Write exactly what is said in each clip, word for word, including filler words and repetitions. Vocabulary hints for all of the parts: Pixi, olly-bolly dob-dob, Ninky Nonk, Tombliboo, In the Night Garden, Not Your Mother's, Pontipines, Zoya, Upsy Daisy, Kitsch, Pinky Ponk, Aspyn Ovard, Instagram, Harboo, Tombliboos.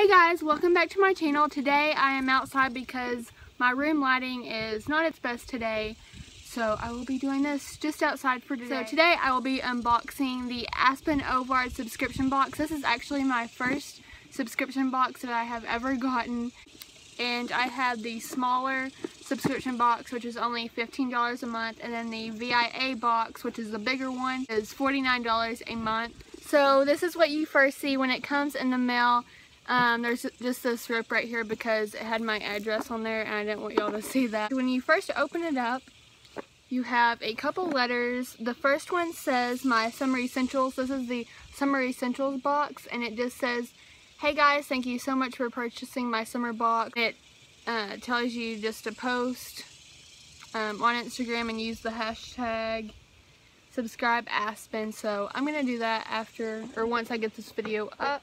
Hey guys, welcome back to my channel. Today I am outside because my room lighting is not its best today, so I will be doing this just outside for today. So today I will be unboxing the Aspyn Ovard subscription box. This is actually my first subscription box that I have ever gotten, and I have the smaller subscription box, which is only fifteen dollars a month, and then the V I A box, which is the bigger one, is forty-nine dollars a month. So this is what you first see when it comes in the mail. Um, there's just this rip right here because it had my address on there and I didn't want y'all to see that. When you first open it up, you have a couple letters. The first one says my Summer Essentials. This is the Summer Essentials box, and it just says, hey guys, thank you so much for purchasing my summer box. It uh, tells you just to post um, on Instagram and use the hashtag subscribe Aspyn. So I'm going to do that after, or once I get this video up.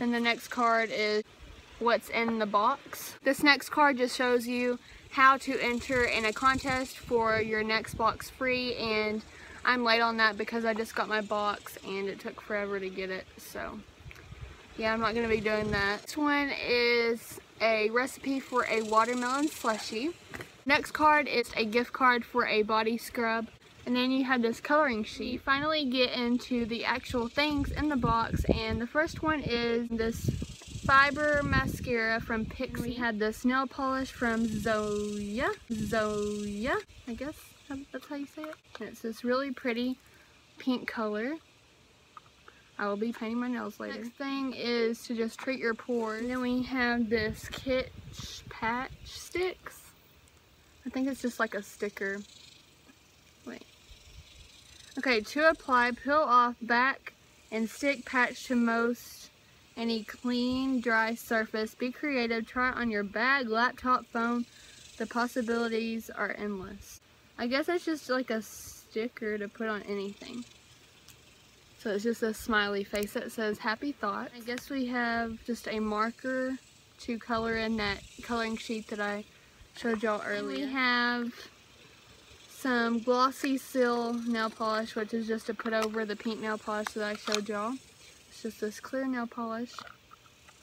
And the next card is what's in the box. This next card just shows you how to enter in a contest for your next box free, and I'm late on that because I just got my box and it took forever to get it. So yeah, I'm not going to be doing that. This one is a recipe for a watermelon slushie. Next card is a gift card for a body scrub. And then you have this coloring sheet. You finally get into the actual things in the box, and the first one is this fiber mascara from Pixi. We had this nail polish from Zoya. Zoya, I guess that's how you say it. And it's this really pretty pink color. I will be painting my nails later. Next thing is to just treat your pores. And then we have this Kitsch patch sticks. I think it's just like a sticker. Wait. Okay, to apply, peel off back and stick patch to most any clean, dry surface. Be creative. Try it on your bag, laptop, phone. The possibilities are endless. I guess that's just like a sticker to put on anything. So it's just a smiley face that says happy thoughts. I guess we have just a marker to color in that coloring sheet that I showed y'all earlier. We have some glossy seal nail polish, which is just to put over the pink nail polish that I showed y'all. It's just this clear nail polish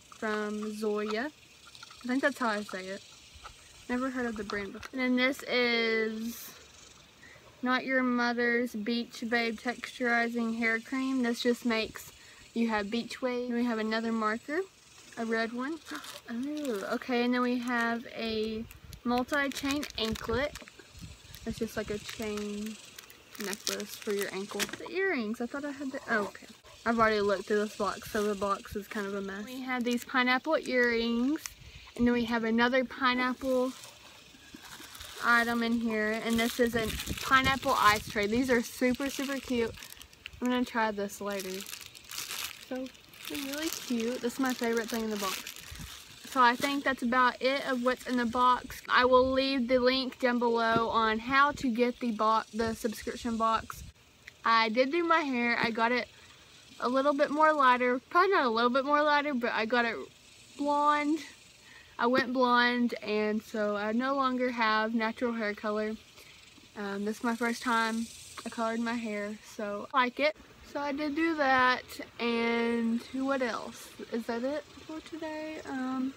from Zoya. I think that's how I say it. Never heard of the brand before. And then this is Not Your Mother's Beach Babe Texturizing Hair Cream. This just makes you have beach waves. And we have another marker, a red one. Ooh, okay, and then we have a multi-chain anklet. It's just like a chain necklace for your ankle. The earrings, I thought I had the, oh, okay. I've already looked through this box, so the box is kind of a mess. We have these pineapple earrings, and then we have another pineapple item in here, and this is a pineapple ice tray. These are super, super cute. I'm gonna try this later. So, they're really cute. This is my favorite thing in the box. So I think that's about it of what's in the box. I will leave the link down below on how to get the box, the subscription box. I did do my hair. I got it a little bit more lighter. Probably not a little bit more lighter, but I got it blonde. I went blonde, and so I no longer have natural hair color. Um, this is my first time I colored my hair, so I like it. So I did do that, and what else? Is that it for today? Um,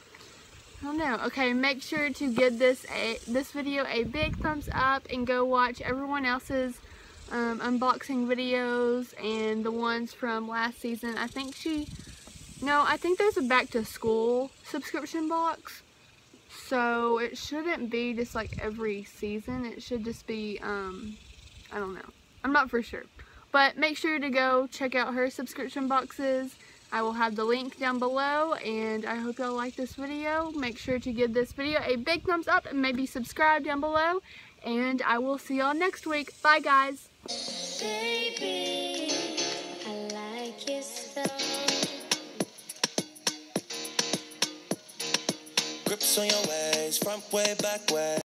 I don't know. Okay, make sure to give this a this video a big thumbs up, and go watch everyone else's um, unboxing videos and the ones from last season. I think she, no, I think there's a back to school subscription box, so it shouldn't be just like every season. It should just be, um, I don't know. I'm not for sure. But make sure to go check out her subscription boxes. I will have the link down below, and I hope y'all like this video. Make sure to give this video a big thumbs up and maybe subscribe down below. And I will see y'all next week. Bye guys. Baby, I like your style. Grips on your ways, front way, back way.